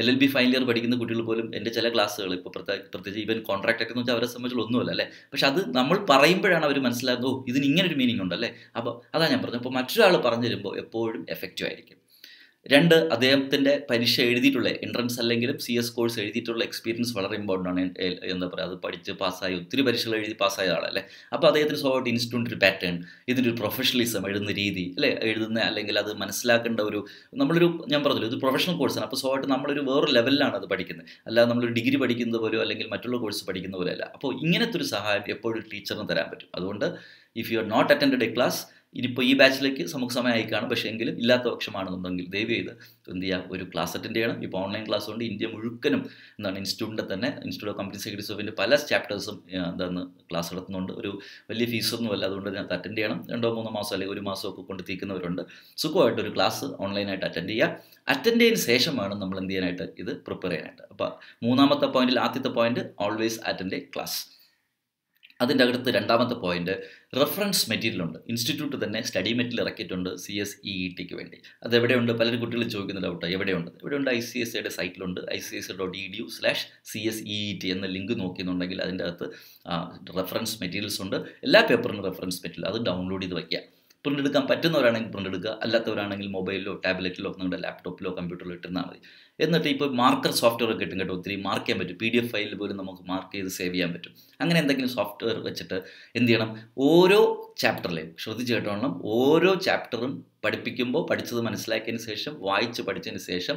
LLB ഫൈനൽ ഇയർ പഠിക്കുന്ന കുട്ടികൾ പോലും എൻ്റെ ചില ക്ലാസ്സുകൾ ഇപ്പോൾ പ്രത്യേകിച്ച് ഈവൻ കോൺട്രാക്ട് ആക്ട് എന്ന് വെച്ചാൽ അവരെ സംബന്ധിച്ചുള്ള ഒന്നുമല്ല അല്ലേ, പക്ഷേ അത് നമ്മൾ പറയുമ്പോഴാണ് അവർ മനസ്സിലാക്കുന്നത്, ഓ ഇതിന് ഇങ്ങനൊരു മീനിങ് ഉണ്ടല്ലേ. അപ്പോൾ അതാണ് ഞാൻ പറഞ്ഞത്, അപ്പോൾ മറ്റൊരാൾ പറഞ്ഞു തരുമ്പോൾ എപ്പോഴും എഫക്റ്റീവ് ആയിരിക്കും. രണ്ട്, അദ്ദേഹത്തിൻ്റെ പരീക്ഷ എഴുതിയിട്ടുള്ള എൻട്രൻസ് അല്ലെങ്കിലും CS കോഴ്സ് എഴുതിയിട്ടുള്ള എക്സ്പീരിയൻസ് വളരെ ഇമ്പോർട്ടൻ്റ് ആണ്. എന്താ പറയുക, അത് പഠിച്ച് പാസ്സായി ഒത്തിരി പരീക്ഷകൾ എഴുതി പാസ്സായ ആളല്ലേ. അപ്പോൾ അദ്ദേഹത്തിന് സ്വാഭാവികമായിട്ട് ഇൻസ്റ്റിറ്റ്യൂട്ടിൻ്റെ പാറ്റേൺ, ഇതിൻ്റെ ഒരു പ്രൊഫഷണലിസം, എഴുതുന്ന രീതി അല്ലേ, എഴുതുന്ന അല്ലെങ്കിൽ അത് മനസ്സിലാക്കേണ്ട ഒരു നമ്മളൊരു, ഞാൻ പറഞ്ഞില്ല ഇത് പ്രൊഫഷണൽ കോഴ്സാണ്. അപ്പോൾ സ്വാഭാവികമായിട്ട് നമ്മളൊരു വേറൊരു ലെവലിലാണ് അത് പഠിക്കുന്നത്, അല്ലാതെ നമ്മളൊരു ഡിഗ്രി പഠിക്കുന്നത് പോലെയോ അല്ലെങ്കിൽ മറ്റുള്ള കോഴ്സ് പഠിക്കുന്ന പോലെയല്ല. അപ്പോൾ ഇങ്ങനത്തെ ഒരു സഹായം എപ്പോഴും ടീച്ചറിന് തരാൻ പറ്റും. അതുകൊണ്ട് if you are not attended a class, ഇനിയിപ്പോൾ ഈ ബാച്ചിലേക്ക് നമുക്ക് സമയമായി കാണും, പക്ഷേ എങ്കിലും ഇല്ലാത്ത പക്ഷമാണെന്നുണ്ടെങ്കിൽ ദയവ് ചെയ്ത് എന്ത് ചെയ്യുക, ഒരു ക്ലാസ് അറ്റൻഡ് ചെയ്യണം. ഇപ്പോൾ ഓൺലൈൻ ക്ലാസ് കൊണ്ട് ഇന്ത്യ മുഴുക്കനും എന്താണ് ഇൻസ്റ്റിറ്റ്യൂട്ടിൻ്റെ തന്നെ institute of company secretaries of India പല ചാപ്റ്റേഴ്സും എന്താണ് ക്ലാസ് നടത്തുന്നുണ്ട്. ഒരു വലിയ ഫീസൊന്നുമല്ല, അതുകൊണ്ട് ഞാൻ അറ്റൻഡ് ചെയ്യണം. 2-3 മാസം അല്ലെങ്കിൽ 1 മാസമൊക്കെ കൊണ്ട് തീർക്കുന്നവരുണ്ട്. സുഖമായിട്ട് ഒരു ക്ലാസ് ഓൺലൈനായിട്ട് അറ്റൻഡ് ചെയ്യുക. അറ്റൻഡ് ചെയ്തതിന് ശേഷം വേണം നമ്മൾ എന്ത് ചെയ്യാനായിട്ട്, ഇത് പ്രിപ്പയർ ചെയ്യാനായിട്ട്. അപ്പോൾ മൂന്നാമത്തെ പോയിന്റിൽ ആദ്യത്തെ point always attend a class. അതിൻ്റെ അടുത്ത് രണ്ടാമത്തെ പോയിന്റ്, റെഫറൻസ് മെറ്റീരിയൽ ഉണ്ട്. ഇൻസ്റ്റിറ്റ്യൂട്ട് തന്നെ സ്റ്റഡി മെറ്റീരിയൽ ഇറക്കിയിട്ടുണ്ട് CSEETക്ക് വേണ്ടി. അതെവിടെയുണ്ട്? പലരും കുട്ടികൾ ചോദിക്കുന്ന ഡൗട്ട്, എവിടെയുണ്ട്? ICSEയുടെ സൈറ്റിലുണ്ട്. ICSE.edu/CSEET എന്ന ലിങ്ക് നോക്കിയെന്നുണ്ടെങ്കിൽ അതിൻ്റെ അകത്ത് റെഫറൻസ് മെറ്റീരിയൽസ് ഉണ്ട്. എല്ലാ പേപ്പറിനും റെഫറൻസ് മെറ്റീരിയൽ, അത് ഡൗൺലോഡ് ചെയ്ത് വയ്ക്കുക. പ്രിൻ്റ് എടുക്കാൻ പറ്റുന്നവരാണെങ്കിൽ പ്രിൻ്റ് എടുക്കുക, അല്ലാത്തവരാണെങ്കിൽ മൊബൈലിലോ ടാബ്ലറ്റിലോ നിങ്ങളുടെ ലാപ്ടോപ്പിലോ കമ്പ്യൂട്ടറിലോ ഇട്ടിരുന്നാൽ മതി. എന്നിട്ട് ഇപ്പോൾ മാർക്കർ സോഫ്റ്റ്വെയർ കിട്ടും കേട്ടോ, ഒത്തിരി മാർക്ക് ചെയ്യാൻ പറ്റും. PDF ഫയലിൽ പോലും നമുക്ക് മാർക്ക് ചെയ്ത് സേവ് ചെയ്യാൻ പറ്റും. അങ്ങനെ എന്തെങ്കിലും സോഫ്റ്റ്വെയർ വെച്ചിട്ട് എന്ത് ചെയ്യണം, ഓരോ ചാപ്റ്ററിലെയും ശ്രദ്ധിച്ച് കേട്ടോളണം. ഓരോ ചാപ്റ്ററും പഠിപ്പിക്കുമ്പോൾ പഠിച്ചത് മനസ്സിലാക്കിയതിന് ശേഷം, വായിച്ച് പഠിച്ചതിന് ശേഷം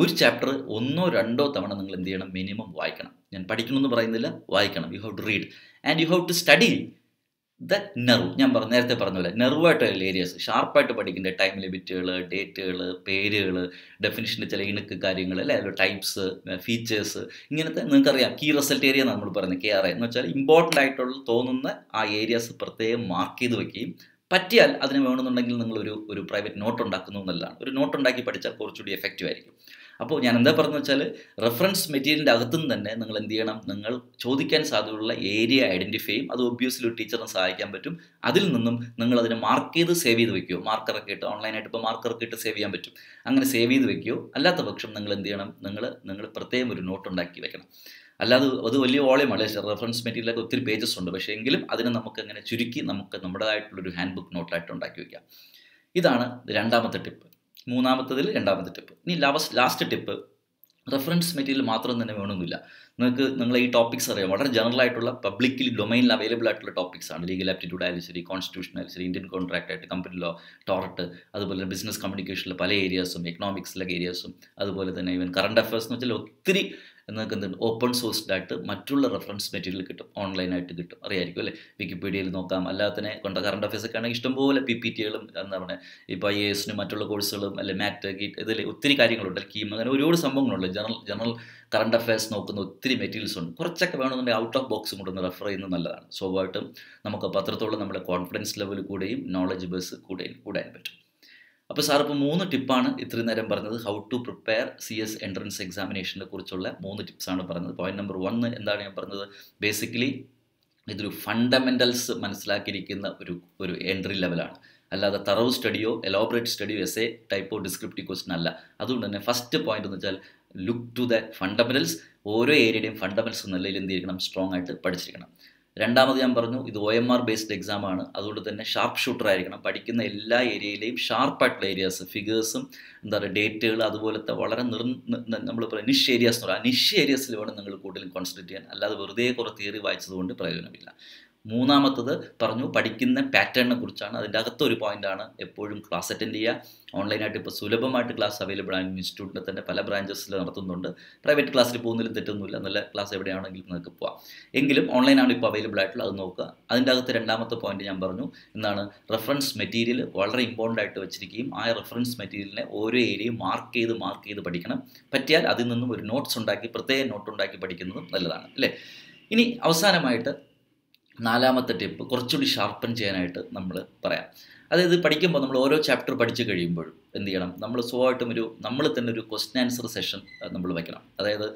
ഒരു ചാപ്റ്റർ 1-2 തവണ നിങ്ങൾ എന്ത് ചെയ്യണം, മിനിമം വായിക്കണം. ഞാൻ പഠിക്കണമെന്ന് പറയുന്നില്ല, വായിക്കണം. You have to read and you have to study the nerve. ഞാൻ നേരത്തെ പറഞ്ഞ പോലെ നെർവായിട്ടുള്ള ഏരിയാസ് ഷാർപ്പായിട്ട് പഠിക്കേണ്ട ടൈം ലിമിറ്റുകൾ, ഡേറ്റുകൾ, പേരുകൾ, ഡെഫിനിഷൻ്റെ ചില ഇണക്ക് കാര്യങ്ങൾ അല്ലേ, അതിൽ ടൈപ്സ്, ഫീച്ചേഴ്സ്, ഇങ്ങനത്തെ നിങ്ങൾക്കറിയാം. കീ റിസൾട്ട് ഏരിയ നമ്മൾ പറയുന്നത് KRA എന്ന് വെച്ചാൽ ഇമ്പോർട്ടൻ്റ് ആയിട്ടുള്ള തോന്നുന്ന ആ ഏരിയാസ് പ്രത്യേകം മാർക്ക് ചെയ്ത് വയ്ക്കുകയും പറ്റിയാൽ അതിന് വേണമെന്നുണ്ടെങ്കിൽ നിങ്ങളൊരു പ്രൈവറ്റ് നോട്ട് ഉണ്ടാക്കുന്നു എന്നുള്ളതാണ്. ഒരു നോട്ട് ഉണ്ടാക്കി പഠിച്ചാൽ കുറച്ചുകൂടി എഫക്റ്റീവ് ആയിരിക്കും. അപ്പോൾ ഞാൻ എന്താ പറഞ്ഞു വെച്ചാൽ റെഫറൻസ് മെറ്റീരിയലിൻ്റെ അകത്തുനിന്ന് തന്നെ നിങ്ങൾ എന്ത് ചെയ്യണം, നിങ്ങൾ ചോദിക്കാൻ സാധ്യതയുള്ള ഏരിയ ഐഡൻറ്റിഫൈ ചെയ്യും. അത് ഒബ്വിയസ്ലി ഒരു ടീച്ചറിനെ സഹായിക്കാൻ പറ്റും. അതിൽ നിന്നും നിങ്ങൾ അതിനെ മാർക്ക് ചെയ്ത് സേവ് ചെയ്ത് വയ്ക്കുകയോ, മാർക്കറൊക്കെ ഇട്ട് ഓൺലൈനായിട്ട് ഇപ്പോൾ മാർക്കറൊക്കെ ഇട്ട് സേവ് ചെയ്യാൻ പറ്റും, അങ്ങനെ സേവ് ചെയ്ത് വയ്ക്കുകയോ, അല്ലാത്ത പക്ഷം നിങ്ങൾ എന്ത് ചെയ്യണം, നിങ്ങൾ പ്രത്യേകം ഒരു നോട്ട് ഉണ്ടാക്കി വെക്കണം. അല്ലാതെ അത് വലിയ വോളിയമാണ്, റെഫറൻസ് മെറ്റീരിയലൊക്കെ ഒത്തിരി പേജസ് ഉണ്ട്, പക്ഷേ എങ്കിലും അതിനെ നമുക്ക് അങ്ങനെ ചുരുക്കി നമുക്ക് നമ്മുടേതായിട്ടുള്ളൊരു ഹാൻഡ് ബുക്ക് നോട്ടായിട്ട് ഉണ്ടാക്കി വയ്ക്കാം. ഇതാണ് രണ്ടാമത്തെ ടിപ്പ്. രണ്ടാമത്തെ ടിപ്പ്. ഇനി ലാസ്റ്റ് ടിപ്പ്, റെഫറൻസ് മെറ്റീരിയൽ മാത്രം തന്നെ വേണമെന്നില്ല. നിങ്ങളെ ഈ ടോപ്പിക്സ് അറിയാം, വളരെ ജനറൽ ആയിട്ടുള്ള പബ്ലിക്കലി ഡൊമൈനിൽ അവൈലബിൾ ആയിട്ടുള്ള ടോപ്പിക്സ് ആണ്. ലീഗൽ ആപ്റ്റിറ്റ്യൂഡ് ആയാലും ശരി, കോൺസ്റ്റിറ്റ്യൂഷൻ ആയാലും ശരി, ഇന്ത്യൻ കോൺട്രാക്ട് ആയിട്ട് കമ്പനി ലോ, ടോറട്ട്, അതുപോലെ തന്നെ ബിസിനസ് കമ്മ്യൂണിക്കേഷനിലെ പല ഏരിയാസും, എക്കണോമിക്സിലെ ഏരിയാസും, അതുപോലെ തന്നെ ഈവൻ കറണ്ട് അഫയേഴ്സ് എന്ന് വെച്ചാൽ ഒത്തിരി നിങ്ങൾക്ക് എന്തുണ്ട് ഓപ്പൺ സോഴ്സ്ഡായിട്ട് മറ്റുള്ള റെഫറൻസ് മെറ്റീരിയൽ കിട്ടും, ഓൺലൈനായിട്ട് കിട്ടും. അറിയായിരിക്കും അല്ലേ, വിക്കിപീഡിയയിൽ നോക്കാം. അല്ലാതെ തന്നെ കറണ്ട് അഫയേഴ്സൊക്കെ ആണെങ്കിൽ ഇഷ്ടംപോലെ PPTകളും, എന്താ പറയുക, ഇപ്പോൾ IASനും മറ്റുള്ള കോഴ്സുകളും അല്ലെ, മാറ്റ് ഗീറ്റ്, ഇതിൽ ഒത്തിരി കാര്യങ്ങളുണ്ട്, കീം, അങ്ങനെ ഒരുപാട് സംഭവങ്ങളുണ്ട്. ജനറൽ കറണ്ട് അഫയേഴ്സ് നോക്കുന്ന ഒത്തിരി മെറ്റീരിയൽസ് ഉണ്ട്. കുറച്ചൊക്കെ വേണമെന്നുണ്ടെങ്കിൽ ഔട്ട് ഓഫ് ബോക്സ് കൊണ്ടൊന്ന് റെഫർ ചെയ്യുന്നത് നല്ലതാണ്. സ്വാഭാവികമായിട്ടും നമുക്ക് പത്രത്തോളം നമ്മുടെ കോൺഫിഡൻസ് ലെവൽ കൂടെയും നോളജ് ബേസ് കൂടാൻ പറ്റും. അപ്പോൾ സാർ ഇപ്പോൾ 3 ടിപ്പാണ് ഇത്രയും നേരം പറഞ്ഞത്. How to prepare CS entrance എക്സാമിനേഷനെ കുറിച്ചുള്ള 3 ടിപ്സാണ് പറഞ്ഞത്. പോയിന്റ് നമ്പർ 1 എന്താണ് ഞാൻ പറഞ്ഞത്? ബേസിക്കലി ഇതൊരു ഫണ്ടമെൻ്റൽസ് മനസ്സിലാക്കിയിരിക്കുന്ന ഒരു എൻട്രി ലെവലാണ്, അല്ലാതെ തറവ് സ്റ്റഡിയോ എലോബറേറ്റ് സ്റ്റഡിയോ എസ്സേ ടൈപ്പോ ഡിസ്ക്രിപ്റ്റീവ് ക്വസ്റ്റൻ അല്ല. അതുകൊണ്ട് തന്നെ ഫസ്റ്റ് പോയിന്റ് എന്ന് വെച്ചാൽ ലുക്ക് ടു ദ ഫണ്ടമെൻ്റൽസ്. ഓരോ ഏരിയയുടെയും ഫണ്ടമെന്റ്സ് എന്നുള്ള നിലയിൽ എന്ത് ചെയ്യണം, സ്ട്രോങ് ആയിട്ട് പഠിച്ചിരിക്കണം. രണ്ടാമത് ഞാൻ പറഞ്ഞു, ഇത് OMR ബേസ്ഡ് എക്സാമാണ്, അതുകൊണ്ട് തന്നെ ഷാർപ്പ് ഷൂട്ടർ ആയിരിക്കണം. പഠിക്കുന്ന എല്ലാ ഏരിയയിലെയും ഷാർപ്പായിട്ടുള്ള ഏരിയാസ്, ഫിഗേഴ്സും എന്താ പറയുക ഡേറ്റുകൾ, അതുപോലത്തെ വളരെ നമ്മൾ പറയുക നിഷ് ഏരിയാസ് എന്ന് പറയുക, നിഷ് ഏരിയാസിൽ വേണം നിങ്ങൾ കൂടുതലും കോൺസെൻട്രേറ്റ് ചെയ്യാൻ, അല്ലാതെ വെറുതെ കുറേ തിയറി വായിച്ചതുകൊണ്ട് പ്രയോജനമില്ല. മൂന്നാമത്തത് പറഞ്ഞു, പഠിക്കുന്ന പാറ്റേണിനെ കുറിച്ചാണ്. അതിൻ്റെ അകത്തൊരു പോയിൻ്റാണ് എപ്പോഴും ക്ലാസ് അറ്റൻഡ് ചെയ്യുക. ഓൺലൈനായിട്ട് ഇപ്പോൾ സുലഭമായിട്ട് ക്ലാസ് അവൈലബിൾ ആണ്, ഇൻസ്റ്റിറ്റ്യൂട്ടിൻ്റെ തന്നെ പല ബ്രാഞ്ചസിൽ നടത്തുന്നുണ്ട്. പ്രൈവറ്റ് ക്ലാസ്സിൽ പോകുന്നതിലും തെറ്റൊന്നുമില്ല, നല്ല ക്ലാസ് എവിടെയാണെങ്കിലും നിങ്ങൾക്ക് പോവാം. എങ്കിലും ഓൺലൈനാണ് ഇപ്പോൾ അവൈലബിൾ ആയിട്ടുള്ള, അത് നോക്കുക. അതിൻ്റെ അകത്ത് രണ്ടാമത്തെ പോയിൻറ്റ് ഞാൻ പറഞ്ഞു, എന്താണ് റെഫറൻസ് മെറ്റീരിയൽ വളരെ ഇമ്പോർട്ടൻ്റ് ആയിട്ട് വെച്ചിരിക്കുകയും ആ റെഫറൻസ് മെറ്റീരിയലിനെ ഓരോ ഏരിയയും മാർക്ക് ചെയ്ത് പഠിക്കണം. പറ്റിയാൽ അതിൽ നിന്നും ഒരു നോട്ട്സ് ഉണ്ടാക്കി, പ്രത്യേക നോട്ടുണ്ടാക്കി പഠിക്കുന്നതും നല്ലതാണ്, അല്ലേ. ഇനി അവസാനമായിട്ട് നാലാമത്തെ ടിപ്പ് കുറച്ചുകൂടി ഷാർപ്പൻ ചെയ്യാനായിട്ട് നമ്മൾ പറയാം. അതായത് പഠിക്കുമ്പോൾ നമ്മൾ ഓരോ ചാപ്റ്റർ പഠിച്ചു കഴിയുമ്പോഴും എന്ത് ചെയ്യണം, നമ്മൾ സ്വഭാവമായിട്ടും നമ്മൾ തന്നെ ഒരു ക്വസ്റ്റ്യൻ ആൻസർ സെഷൻ നമ്മൾ വയ്ക്കണം. അതായത്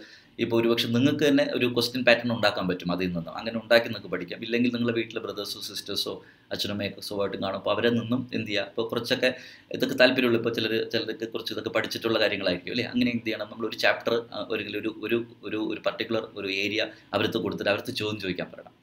ഇപ്പോൾ ഒരുപക്ഷെ നിങ്ങൾക്ക് തന്നെ ഒരു ക്വസ്റ്റ്യൻ പാറ്റേൺ ഉണ്ടാക്കാൻ പറ്റും, അതിൽ നിന്നും അങ്ങനെ ഉണ്ടാക്കി നിങ്ങൾക്ക് പഠിക്കാം. ഇല്ലെങ്കിൽ നിങ്ങളുടെ വീട്ടിലെ ബ്രദേഴ്സോ സിസ്റ്റേഴ്സോ അച്ഛനമ്മയൊക്കെ സ്വഭാവമായിട്ടും കാണും, അപ്പോൾ അവരെ നിന്നും എന്ത് ചെയ്യുക, ഇപ്പോൾ കുറച്ചൊക്കെ ഇതൊക്കെ താല്പര്യമുള്ളൂ, ഇപ്പോൾ ചിലർക്ക് കുറച്ച് ഇതൊക്കെ പഠിച്ചിട്ടുള്ള കാര്യങ്ങളായിരിക്കും, അല്ലേ. അങ്ങനെ എന്ത് ചെയ്യണം, നമ്മളൊരു ചാപ്റ്റർ അല്ലെങ്കിൽ ഒരു ഒരു ഒരു ഒരു പർട്ടിക്കുലർ ഒരു ഏരിയ അവർക്ക് കൊടുത്തിട്ട് അവർക്ക് ചോദ്യം ചോദിക്കാൻ പറയണം.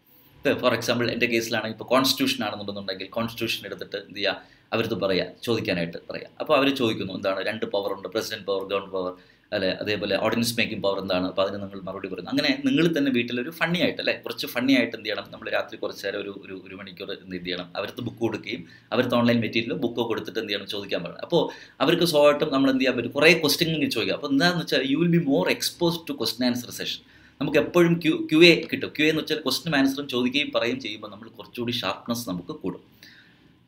ഫോർ എക്സാമ്പിൾ എൻ്റെ കേസിലാണെങ്കിൽ ഇപ്പോൾ കോൺസ്റ്റിറ്റ്യൂഷൻ ആണെന്നുണ്ടെന്നുണ്ടെങ്കിൽ കോൺസ്റ്റിറ്റ്യൂഷൻ എടുത്തിട്ട് എന്ത് ചെയ്യുക, അവർക്ക് പറയുക, ചോദിക്കാനായിട്ട് പറയുക. അപ്പോൾ അവർ ചോദിക്കുന്നു, എന്താണ് 2 പവറുണ്ട്, പ്രസിഡന്റ് പവർ, ഗവർണർ പവർ, അല്ലെ, അതേപോലെ ഓർഡിനൻസ് മേക്കിംഗ് പവർ എന്താണ്, അപ്പോൾ അതിന് നിങ്ങൾ മറുപടി പറയുന്നു. അങ്ങനെ നിങ്ങൾ തന്നെ വീട്ടിലൊരു ഫണ്ണി ആയിട്ട്, അല്ലേ, കുറച്ച് ഫണ്ണി ആയിട്ട് എന്ത് ചെയ്യണം, നമ്മൾ രാത്രി കുറച്ച് നേരം ഒരു മണിക്കൂർ എന്ത് ചെയ്യണം, അവർക്ക് ബുക്ക് കൊടുക്കുകയും അവർക്ക് ഓൺലൈൻ മെറ്റീരിയൽ ബുക്ക് കൊടുത്തിട്ട് എന്ത് ചെയ്യണം, ചോദിക്കാൻ പറയണം. അപ്പോൾ അവർക്ക് സ്വഭാവമായിട്ടും നമ്മൾ എന്ത് ചെയ്യാൻ പറ്റും, കുറേ ക്വസ്റ്റ്യൻ ചോദിക്കുക. അപ്പോൾ എന്താണെന്ന് വെച്ചാൽ you will be more expose to question answer session. നമുക്ക് എപ്പോഴും ക്യു എ കിട്ടും. ക്യു എ എന്ന് വെച്ചാൽ ക്വസ്റ്റ്യൻ ആൻസറും ചോദിക്കുകയും പറയുകയും ചെയ്യുമ്പോൾ നമ്മൾ കുറച്ചുകൂടി ഷാർപ്നെസ് നമുക്ക് കൂടും.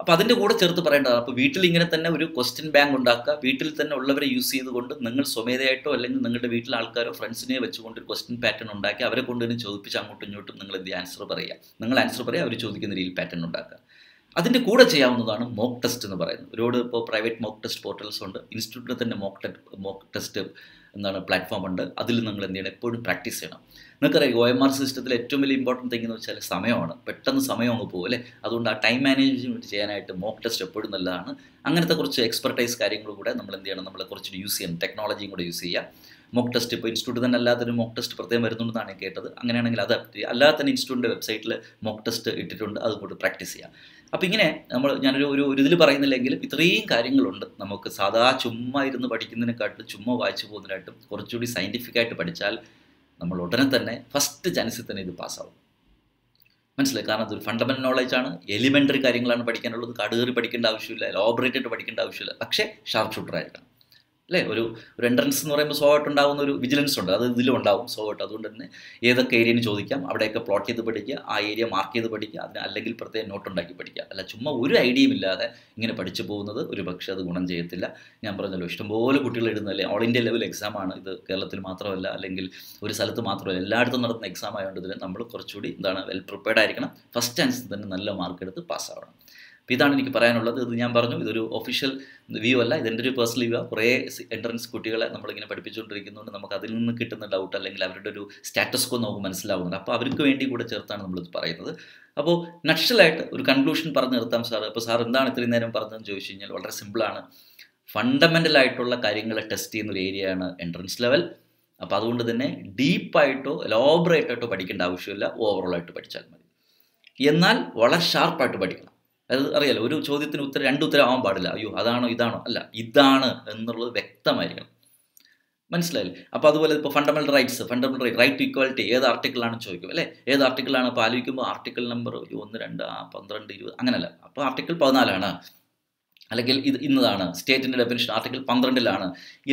അപ്പോൾ അതിൻ്റെ കൂടെ ചേർത്ത് പറയേണ്ടതാണ്, അപ്പോൾ വീട്ടിൽ ഇങ്ങനെ തന്നെ ഒരു ക്വസ്റ്റ്യൻ ബാങ്ക് ഉണ്ടാക്കുക. വീട്ടിൽ തന്നെ ഉള്ളവരെ യൂസ് ചെയ്തുകൊണ്ട് നിങ്ങൾ സ്വമേധയായിട്ടോ അല്ലെങ്കിൽ നിങ്ങളുടെ വീട്ടിലെ ആൾക്കാരോ ഫ്രണ്ട്സിനെയോ വെച്ചുകൊണ്ട് ഒരു ക്വസ്റ്റ്യൻ പാറ്റേൺ ഉണ്ടാക്കി അവരെ കൊണ്ട് തന്നെ ചോദിപ്പിച്ച് അങ്ങോട്ടും ഇങ്ങോട്ടും നിങ്ങൾ എന്ത് ആൻസർ പറയുക, നിങ്ങൾ ആൻസർ പറയുക, അവർ ചോദിക്കുന്ന രീതിയിൽ പാറ്റേൺ ഉണ്ടാക്കുക. അതിൻ്റെ കൂടെ ചെയ്യാവുന്നതാണ് മോക്ക് ടെസ്റ്റ് എന്ന് പറയുന്നത്. ഒരുപാട് ഇപ്പോൾ പ്രൈവറ്റ് മോക്ക് ടെസ്റ്റ് പോർട്ടൽസ് ഉണ്ട്, ഇൻസ്റ്റിറ്റ്യൂട്ടിൽ തന്നെ മോക്ക് ടെസ്റ്റ് എന്താണ് പ്ലാറ്റ്ഫോം ഉണ്ട്. അതിൽ നിങ്ങൾ എന്ത് ചെയ്യണം, എപ്പോഴും പ്രാക്ടീസ് ചെയ്യണം. നിങ്ങൾക്കറിയാം OMR സിസ്റ്റത്തിൽ ഏറ്റവും വലിയ ഇമ്പോർട്ടൻ്റ് തിങ് എന്ന് വെച്ചാൽ സമയമാണ്, പെട്ടെന്ന് സമയം അങ്ങ് പോകും, അല്ലേ. അതുകൊണ്ട് ആ ടൈം മാനേജ്മെൻറ്റ് ചെയ്യാനായിട്ട് മോക്ക് ടെസ്റ്റ് എപ്പോഴും നല്ലതാണ്. അങ്ങനത്തെ കുറച്ച് എക്സ്പെർട്ടൈസ് കാര്യങ്ങളും കൂടെ നമ്മൾ എന്ത് ചെയ്യണം, നമ്മൾ കുറച്ച് യൂസ് ചെയ്യണം, ടെക്നോളജിയും കൂടെ യൂസ് ചെയ്യുക. മോക്ക് ടെസ്റ്റ് ഇപ്പോൾ ഇൻസ്റ്റിറ്റ്യൂട്ട് തന്നെ അല്ലാത്തൊരു മോക്ക് ടെസ്റ്റ് പ്രത്യേകം വരുന്നുണ്ടെന്നാണ് കേട്ടത്. അങ്ങനെയാണെങ്കിൽ അത് അല്ലാതെ തന്നെ ഇൻസ്റ്റിറ്റ്യൂട്ടിൻ്റെ വെബ്സൈറ്റിൽ മോക്ക് ടെസ്റ്റ് ഇട്ടിട്ടുണ്ട്, അതുകൊണ്ട് പ്രാക്ടീസ് ചെയ്യാം. അപ്പോൾ ഇങ്ങനെ നമ്മൾ ഞാനൊരു ഇതിൽ പറയുന്നില്ലെങ്കിലും ഇത്രയും കാര്യങ്ങളുണ്ട്. നമുക്ക് സാധാ ചുമ്മാ ഇരുന്ന് പഠിക്കുന്നതിനെക്കാട്ടും, ചുമ്മാ വായിച്ചു പോകുന്നതിനായിട്ടും കുറച്ചുകൂടി സയൻറ്റിഫിക്കായിട്ട് പഠിച്ചാൽ നമ്മൾ ഉടനെ തന്നെ ഫസ്റ്റ് ചാൻസിൽ തന്നെ ഇത് പാസ്സാവും. മനസ്സിലായി, കാരണം അതൊരു ഫണ്ടമെൻ്റൽ നോളേജാണ്. എലിമെൻ്ററി കാര്യങ്ങളാണ് പഠിക്കാനുള്ളത്, കടുകറി പഠിക്കേണ്ട ആവശ്യമില്ല, എലോബറേറ്റായിട്ട് പഠിക്കേണ്ട ആവശ്യമില്ല. പക്ഷേ ഷാർപ്പ് ഷൂട്ടർ ആയിരിക്കണം, അല്ലേ. ഒരു എൻട്രൻസ് എന്ന് പറയുമ്പോൾ സ്വഭാവമായിട്ട് ഉണ്ടാകുന്ന ഒരു വിജിലൻസ് ഉണ്ട്, അത് ഇതിലും ഉണ്ടാകും സ്വഭാവമായിട്ട്. അതുകൊണ്ട് തന്നെ ഏതൊക്കെ ഏരിയയിൽ ചോദിക്കാം അവിടെയൊക്കെ പ്ലോട്ട് ചെയ്ത് പഠിക്കുക, ആ ഏരിയ മാർക്ക് ചെയ്ത് പഠിക്കുക, അതിന് അല്ലെങ്കിൽ പ്രത്യേക നോട്ടുണ്ടാക്കി പഠിക്കുക. അല്ല ചുമ്മാ ഒരു ഐഡിയയും ഇല്ലാതെ ഇങ്ങനെ പഠിച്ചു പോകുന്നത് ഒരു പക്ഷേ അത് ഗുണം ചെയ്യത്തില്ല. ഞാൻ പറഞ്ഞല്ലോ, ഇഷ്ടംപോലെ കുട്ടികൾ എഴുതുന്നല്ലേ, ഓൾ ഇന്ത്യ ലെവൽ എക്സാമാണ് ഇത്. കേരളത്തിൽ മാത്രമല്ല അല്ലെങ്കിൽ ഒരു സ്ഥലത്ത് മാത്രമല്ല, എല്ലായിടത്തും നടത്തുന്ന എക്സാം ആയതുകൊണ്ട് ഇതിന് നമ്മൾ കുറച്ചുകൂടി എന്താണ് വെൽ പ്രിപ്പയർഡ് ആയിരിക്കണം. ഫസ്റ്റ് ചാൻസ് തന്നെ നല്ല മാർക്ക് എടുത്ത് പാസ്സാവണം. അപ്പോൾ ഇതാണ് എനിക്ക് പറയാനുള്ളത്. ഇത് ഞാൻ പറഞ്ഞു, ഇതൊരു ഒഫീഷ്യൽ വ്യൂ അല്ല, ഇതെൻ്റെ ഒരു പേഴ്സണൽ വ്യൂ. കുറേ എൻട്രൻസ് കുട്ടികളെ നമ്മളിങ്ങനെ പഠിപ്പിച്ചുകൊണ്ടിരിക്കുന്നതുകൊണ്ട് നമുക്ക് അതിൽ നിന്ന് കിട്ടുന്ന ഡൗട്ട് അല്ലെങ്കിൽ അവരുടെ ഒരു സ്റ്റാറ്റസ്കോ നമുക്ക് മനസ്സിലാവുന്നുണ്ട്. അപ്പോൾ അവർക്ക് വേണ്ടി കൂടെ ചേർത്താണ് നമ്മളിത് പറയുന്നത്. അപ്പോൾ നക്ഷലായിട്ട് ഒരു കൺക്ലൂഷൻ പറഞ്ഞു നിർത്താം സാർ. അപ്പോൾ സാർ എന്താണ് ഇത്രയും നേരം പറഞ്ഞതെന്ന് ചോദിച്ചു കഴിഞ്ഞാൽ വളരെ സിമ്പിളാണ്. ഫണ്ടമെൻ്റലായിട്ടുള്ള കാര്യങ്ങളെ ടെസ്റ്റ് ചെയ്യുന്നൊരു ഏരിയയാണ് എൻട്രൻസ് ലെവൽ. അപ്പോൾ അതുകൊണ്ട് തന്നെ ഡീപ്പായിട്ടോ എലോബറേറ്റായിട്ടോ പഠിക്കേണ്ട ആവശ്യമില്ല, ഓവറോളായിട്ട് പഠിച്ചാൽ മതി. എന്നാൽ വളരെ ഷാർപ്പായിട്ട് പഠിക്കണം. അതായത് അറിയാലോ, ഒരു ചോദ്യത്തിന് ഉത്തരം 2 ഉത്തരം ആവാൻ പാടില്ല. അയ്യോ അതാണോ ഇതാണോ, അല്ല ഇതാണ് എന്നുള്ളത് വ്യക്തമായിരിക്കണം. മനസ്സിലായില്ലേ? അപ്പോൾ അതുപോലെ ഇപ്പോൾ fundamental right, right to equality ഏത് ആർട്ടിക്കിളാണ് ചോദിക്കും, അല്ലേ. ഏത് ആർട്ടിക്കിളാണ് ഇപ്പോൾ ആലോചിക്കുമ്പോൾ ആർട്ടിക്കിൾ നമ്പർ 1, 2, 12, 20 അങ്ങനെയല്ല. അപ്പോൾ ആർട്ടിക്കിൾ 14ആണ്, അല്ലെങ്കിൽ ഇത് ഇന്നതാണ് സ്റ്റേറ്റിൻ്റെ ഡെഫിനിഷൻ ആർട്ടിക്കിൾ 12ലാണ്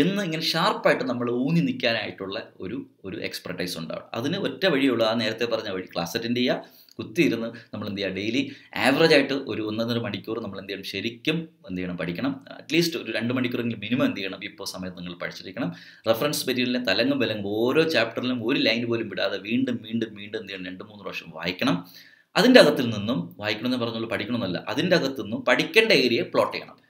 എന്ന് ഇങ്ങനെ ഷാർപ്പായിട്ട് നമ്മൾ ഊന്നി നിൽക്കാനായിട്ടുള്ള ഒരു എക്സ്പെർട്ടൈസ് ഉണ്ടാവും. അതിന് ഒറ്റ വഴിയുള്ളൂ, ആ നേരത്തെ പറഞ്ഞ വഴി, ക്ലാസ് അറ്റൻഡ് ചെയ്യുക, കുത്തിയിരുന്ന് നമ്മൾ എന്ത് ചെയ്യുക. ഡെയിലി ആവറേജായിട്ട് ഒരു 1.5 മണിക്കൂർ നമ്മൾ എന്ത് ചെയ്യണം, ശരിക്കും എന്ത് ചെയ്യണം പഠിക്കണം. അറ്റ്ലീസ്റ്റ് ഒരു 2 മണിക്കൂറെങ്കിലും മിനിമം എന്ത് ചെയ്യണം ഇപ്പോൾ സമയത്ത് നിങ്ങൾ പഠിച്ചിരിക്കണം. റെഫറൻസ് മെറ്റീരിയലിനെ തലങ്ങും വിലങ്ങും ഓരോ ചാപ്റ്ററിലും ഒരു ലൈൻ പോലും വിടാതെ വീണ്ടും എന്ത് ചെയ്യണം, 2-3 പ്രാവശ്യം വായിക്കണം. അതിൻ്റെ അകത്തിൽ നിന്നും വായിക്കണമെന്ന് പറഞ്ഞുള്ളൂ, പഠിക്കണമെന്നല്ല. അതിൻ്റെ അകത്തു നിന്നും പഠിക്കേണ്ട ഏരിയയെ പ്ലോട്ട് ചെയ്യാന്ന്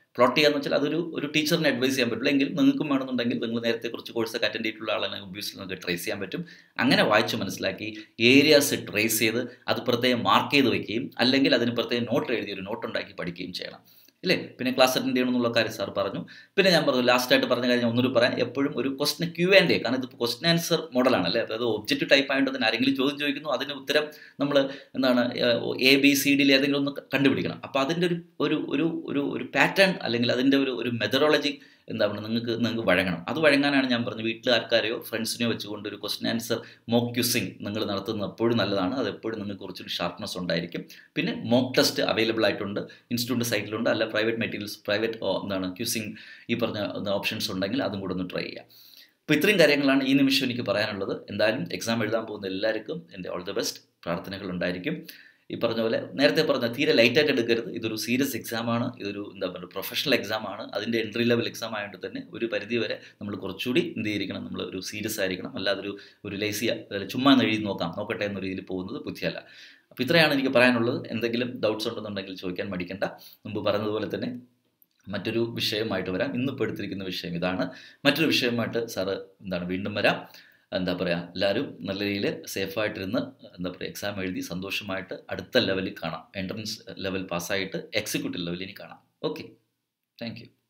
വെച്ചാൽ അതൊരു ഒരു ടീച്ചറിന് അഡ്വൈസ് ചെയ്യാൻ പറ്റില്ല. എങ്കിൽ നിങ്ങൾക്കും വേണമെന്നുണ്ടെങ്കിൽ നിങ്ങൾ നേരത്തെ കുറച്ച് കോഴ്സൊക്കെ അറ്റൻഡ് ചെയ്തിട്ടുള്ള ആളാണെങ്കിൽ ഒബ്വിയസ്ലി നിങ്ങൾക്ക് ട്രേസ് ചെയ്യാൻ പറ്റും. അങ്ങനെ വായിച്ച് മനസ്സിലാക്കി ഏരിയാസ് ട്രേസ് ചെയ്ത് അത് പ്രത്യേകം മാർക്ക് ചെയ്ത് വയ്ക്കുകയും അല്ലെങ്കിൽ അതിന് പ്രത്യേകം നോട്ട് എഴുതി ഒരു നോട്ടുണ്ടാക്കി പഠിക്കുകയും ചെയ്യണം. İle, pine klasların diye onunla karşı sar paracım. Pine jambırda last ayda paracım karşı onları parayım. Yapıyorum, bir question Q&A, kanı da question answer model ana. İle, bu objective type ayında da naringli çözücü joy kino, adını uttara, namla, A, B, C, D ile adını onu kandıbırıkana. Apa adında bir pattern, alengil adında bir methodology, inda bunu nangı varangana. Adu varangana ana jambırda bir itler arkaya, friendsine vacci kondu bir question answer mock quizzing, nangalı naratın, pördü nalle ana, adı pördü nangalı koruculu sharpness ondayırıkım. Pine mock test available ayıtunda, institute site'lı onda, alla private materials, private quizzing gibi options ondayengil adın kodunu try eyyam. Bu itriyim karyangalarına iyi nimişi önüki parayanallıdı. Endayalım exam eഴുതാൻ പോകുന്ന എല്ലാവർക്കും എൻ്റെ all the best പ്രാർത്ഥനകൾ ഉണ്ടായിരിക്കും. ഈ പറഞ്ഞ പോലെ നേരത്തെ പറഞ്ഞ തീരെ ലൈറ്റായിട്ട് എടുക്കരുത്. ഇതൊരു സീരിയസ് എക്സാമാണ്. ഇതൊരു എന്താ പറയുക പ്രൊഫഷണൽ എക്സാമാണ്. അതിൻ്റെ എൻട്രി ലെവൽ എക്സാം ആയതുകൊണ്ട് തന്നെ ഒരു പരിധി വരെ നമ്മൾ കുറച്ചുകൂടി എന്ത് ചെയ്തിരിക്കണം, നമ്മൾ ഒരു സീരിയസ് ആയിരിക്കണം. അല്ലാതൊരു ലേസി ചുമ്മാ എഴുതി നോക്കട്ടെ എന്ന രീതിയിൽ പോകുന്നത് ബുദ്ധിയല്ല. അപ്പോൾ ഇത്രയാണ് എനിക്ക് പറയാനുള്ളത്. എന്തെങ്കിലും ഡൗട്ട്സ് ഉണ്ടെന്നുണ്ടെങ്കിൽ ചോദിക്കാൻ മടിക്കണ്ട. മുമ്പ് പറഞ്ഞതുപോലെ തന്നെ മറ്റൊരു വിഷയമായിട്ട് വരാം. ഇന്നിപ്പോൾ എടുത്തിരിക്കുന്ന വിഷയം ഇതാണ്. മറ്റൊരു വിഷയമായിട്ട് സാറ് എന്താണ് വീണ്ടും വരാം. എന്താ പറയുക, എല്ലാവരും നല്ല രീതിയിൽ സേഫായിട്ടിരുന്ന് എന്താ പറയുക എക്സാം എഴുതി സന്തോഷമായിട്ട് അടുത്ത ലെവലിൽ കാണാം. എൻട്രൻസ് ലെവൽ പാസ്സായിട്ട് എക്സിക്യൂട്ടീവ് ലെവലിൽ ഇനി കാണാം. Okay, thank U.